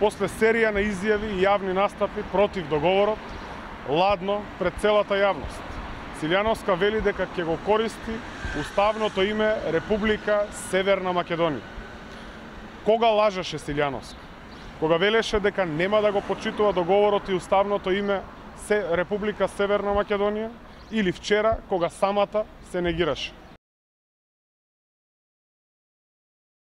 после серија на изјави и јавни настапи против договорот, ладно пред целата јавност. Сиљановска вели дека ќе го користи уставното име Република Северна Македонија. Кога лажеше Сиљановска? Кога велеше дека нема да го почитува договорот и уставното име Република Северна Македонија, или вчера кога самата се негираше?